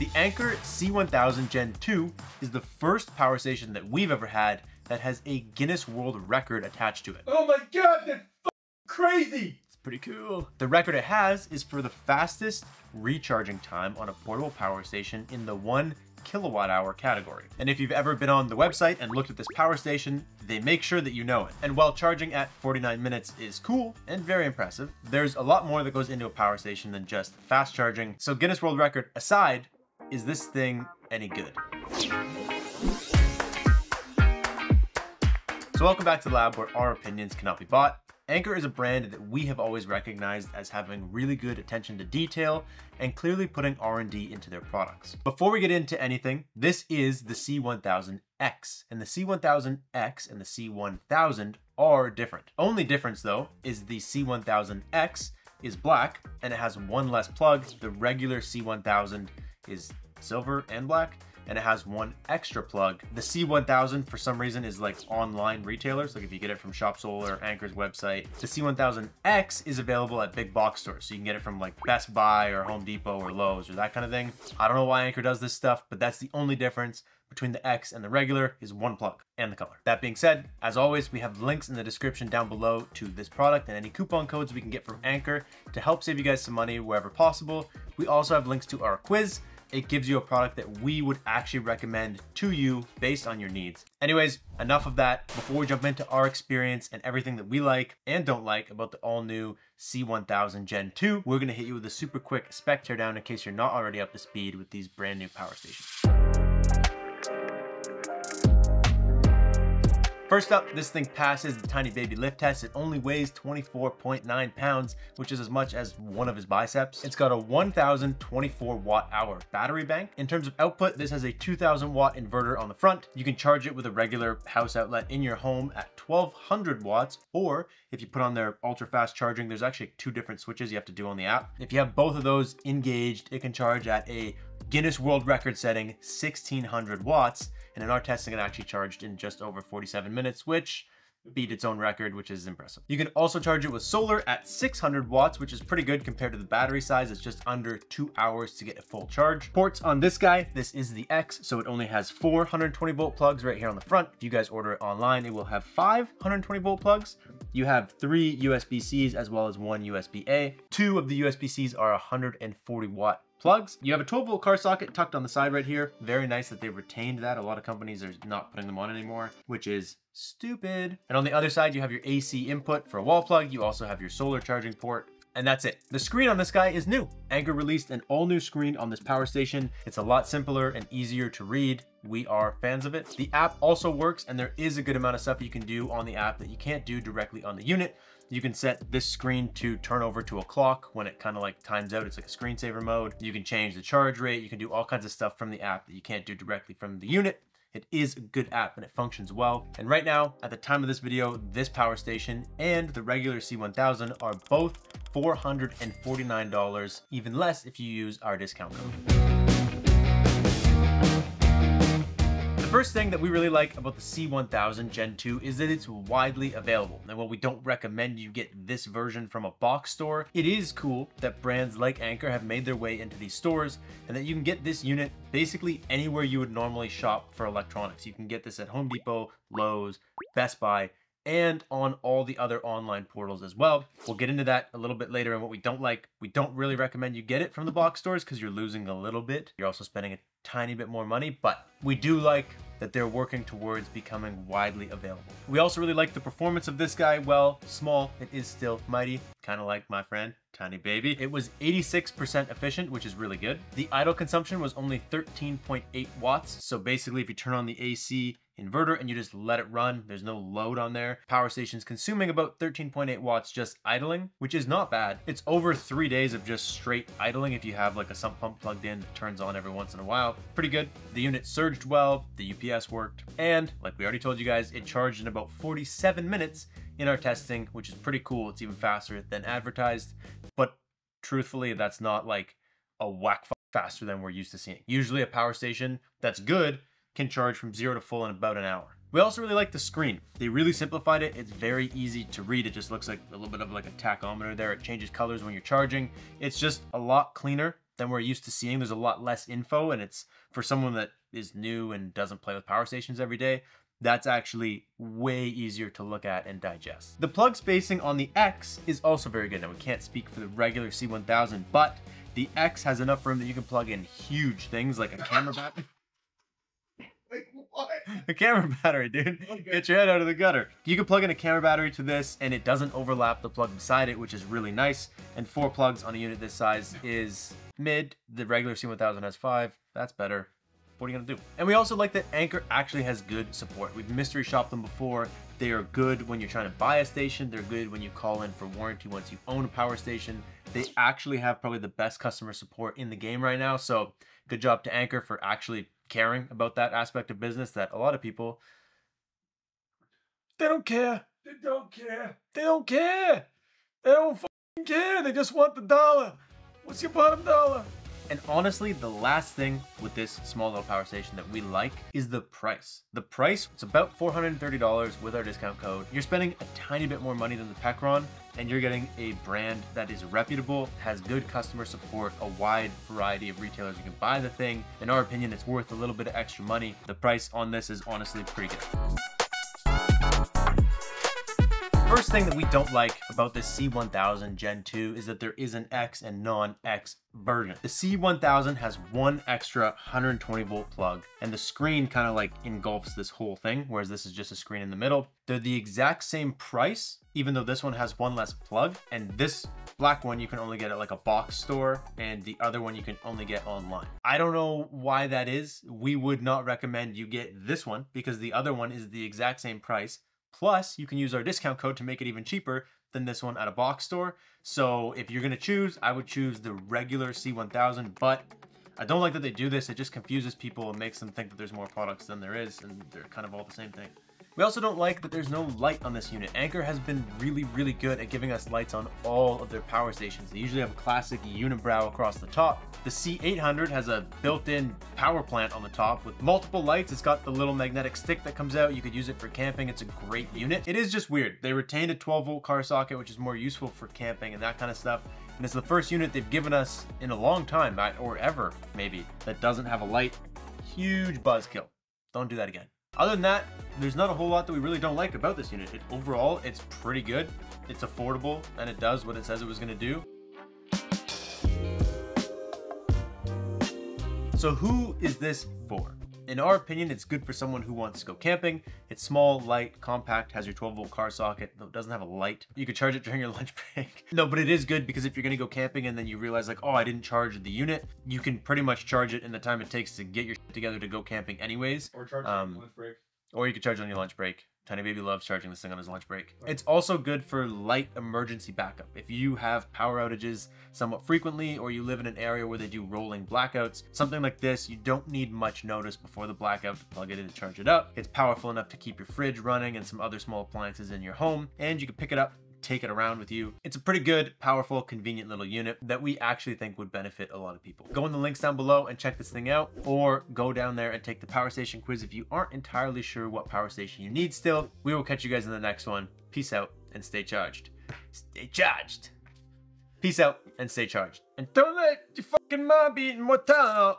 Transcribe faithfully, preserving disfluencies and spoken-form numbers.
The Anker C one thousand Gen two is the first power station that we've ever had that has a Guinness World Record attached to it. Oh my God, that's f***ing crazy! It's pretty cool. The record it has is for the fastest recharging time on a portable power station in the one kilowatt hour category. And if you've ever been on the website and looked at this power station, they make sure that you know it. And while charging at forty-nine minutes is cool and very impressive, there's a lot more that goes into a power station than just fast charging. So Guinness World Record aside, is this thing any good? So welcome back to the lab, where our opinions cannot be bought. Anker is a brand that we have always recognized as having really good attention to detail and clearly putting R and D into their products. Before we get into anything, this is the C one thousand X, and the C one thousand X and the C one thousand are different. Only difference though is the C one thousand X is black and it has one less plug. The regular C one thousand is silver and black, and it has one extra plug. The C one thousand for some reason is like online retailers, like if you get it from Shop Solar, Anker's website. The C one thousand X is available at big box stores, so you can get it from like Best Buy or Home Depot or Lowe's or that kind of thing. I don't know why Anker does this stuff, but that's the only difference between the X and the regular is one plug and the color. That being said, as always, we have links in the description down below to this product and any coupon codes we can get from Anker to help save you guys some money wherever possible. We also have links to our quiz. It gives you a product that we would actually recommend to you based on your needs. Anyways, enough of that. Before we jump into our experience and everything that we like and don't like about the all new C one thousand Gen two, we're gonna hit you with a super quick spec teardown in case you're not already up to speed with these brand new power stations. First up, this thing passes the tiny baby lift test. It only weighs twenty-four point nine pounds, which is as much as one of his biceps. It's got a one thousand twenty-four watt hour battery bank. In terms of output, this has a two thousand watt inverter on the front. You can charge it with a regular house outlet in your home at twelve hundred watts, or if you put on their ultra fast charging, there's actually two different switches you have to do on the app. If you have both of those engaged, it can charge at a Guinness World Record setting sixteen hundred watts, and in our testing it actually charged in just over forty-seven minutes, which beat its own record, which is impressive. You can also charge it with solar at six hundred watts, which is pretty good compared to the battery size. It's just under two hours to get a full charge. Ports on this guy, this is the X, so it only has four one hundred twenty volt plugs right here on the front. If you guys order it online, it will have five one hundred twenty volt plugs. You have three U S B Cs as well as one U S B A. Two of the U S B Cs are one hundred forty watt plugs. You have a twelve volt car socket tucked on the side right here. Very nice that they retained that. A lot of companies are not putting them on anymore, which is stupid. And on the other side, you have your A C input for a wall plug. You also have your solar charging port, and that's it. The screen on this guy is new. Anker released an all new screen on this power station. It's a lot simpler and easier to read. We are fans of it. The app also works, and there is a good amount of stuff you can do on the app that you can't do directly on the unit. You can set this screen to turn over to a clock when it kind of like times out. It's like a screensaver mode. You can change the charge rate. You can do all kinds of stuff from the app that you can't do directly from the unit. It is a good app and it functions well. And right now, at the time of this video, this power station and the regular C one thousand are both four hundred forty-nine dollars, even less if you use our discount code. The first thing that we really like about the C one thousand Gen two is that it's widely available. And while we don't recommend you get this version from a box store, it is cool that brands like Anker have made their way into these stores and that you can get this unit basically anywhere you would normally shop for electronics. You can get this at Home Depot, Lowe's, Best Buy, and on all the other online portals as well. We'll get into that a little bit later. And what we don't like, we don't really recommend you get it from the box stores because you're losing a little bit. You're also spending a tiny bit more money, but we do like that they're working towards becoming widely available. We also really like the performance of this guy. Well, small, it is still mighty, kind of like my friend, Tiny Baby. It was eighty-six percent efficient, which is really good. The idle consumption was only thirteen point eight watts. So basically if you turn on the A C inverter and you just let it run, there's no load on there. Power station's consuming about thirteen point eight watts just idling, which is not bad. It's over three days of just straight idling if you have like a sump pump plugged in that turns on every once in a while. Pretty good. The unit surged well, the U P S worked, and like we already told you guys, it charged in about forty-seven minutes in our testing, which is pretty cool. It's even faster than advertised, but truthfully, that's not like a whack faster than we're used to seeing. Usually a power station that's good can charge from zero to full in about an hour. We also really like the screen. They really simplified it. It's very easy to read. It just looks like a little bit of like a tachometer there. It changes colors when you're charging. It's just a lot cleaner than we're used to seeing. There's a lot less info, and it's for someone that is new and doesn't play with power stations every day, that's actually way easier to look at and digest. The plug spacing on the X is also very good. Now, we can't speak for the regular C one thousand, but the X has enough room that you can plug in huge things like a camera battery. Like what? A camera battery, dude. Okay. Get your head out of the gutter. You can plug in a camera battery to this and it doesn't overlap the plug beside it, which is really nice. And four plugs on a unit this size is mid. The regular C one thousand has five. That's better. What are you gonna do? And we also like that Anker actually has good support. We've mystery shopped them before. They are good when you're trying to buy a station. They're good when you call in for warranty once you own a power station. They actually have probably the best customer support in the game right now. So good job to Anker for actually caring about that aspect of business that a lot of people, they don't care. They don't care. They don't care. They don't fucking care. They just want the dollar. What's your bottom dollar? And honestly, the last thing with this small little power station that we like is the price. The price, it's about four hundred thirty dollars with our discount code. You're spending a tiny bit more money than the Pecron, and you're getting a brand that is reputable, has good customer support, a wide variety of retailers you can buy the thing. In our opinion, it's worth a little bit of extra money. The price on this is honestly pretty good. First thing that we don't like about the C one thousand Gen two is that there is an X and non-X version. The C one thousand has one extra one hundred twenty volt plug, and the screen kind of like engulfs this whole thing, whereas this is just a screen in the middle. They're the exact same price, even though this one has one less plug, and this black one you can only get at like a box store, and the other one you can only get online. I don't know why that is. We would not recommend you get this one because the other one is the exact same price. Plus, you can use our discount code to make it even cheaper than this one at a box store. So if you're gonna choose, I would choose the regular C one thousand, but I don't like that they do this. It just confuses people and makes them think that there's more products than there is, and they're kind of all the same thing. We also don't like that there's no light on this unit. Anker has been really, really good at giving us lights on all of their power stations. They usually have a classic unibrow across the top. The C eight hundred has a built-in power plant on the top with multiple lights. It's got the little magnetic stick that comes out. You could use it for camping. It's a great unit. It is just weird. They retained a twelve volt car socket, which is more useful for camping and that kind of stuff. And it's the first unit they've given us in a long time, or ever maybe, that doesn't have a light. Huge buzzkill. Don't do that again. Other than that, there's not a whole lot that we really don't like about this unit. It, overall, it's pretty good, it's affordable, and it does what it says it was gonna do. So who is this for? In our opinion, it's good for someone who wants to go camping. It's small, light, compact, has your twelve volt car socket, though it doesn't have a light. You could charge it during your lunch break. No, but it is good because if you're gonna go camping and then you realize like, oh, I didn't charge the unit, you can pretty much charge it in the time it takes to get your shit together to go camping anyways. Or charge um, it on your lunch break. Or you could charge it on your lunch break. Tiny Baby loves charging this thing on his lunch break. Right. It's also good for light emergency backup. If you have power outages somewhat frequently, or you live in an area where they do rolling blackouts, something like this, you don't need much notice before the blackout to plug it in and charge it up. It's powerful enough to keep your fridge running and some other small appliances in your home, and you can pick it up, take it around with you. It's a pretty good, powerful, convenient little unit that we actually think would benefit a lot of people. Go in the links down below and check this thing out, or go down there and take the power station quiz if you aren't entirely sure what power station you need still. We will catch you guys in the next one. Peace out and stay charged. Stay charged. Peace out and stay charged. And don't let your fucking mom be eating more time.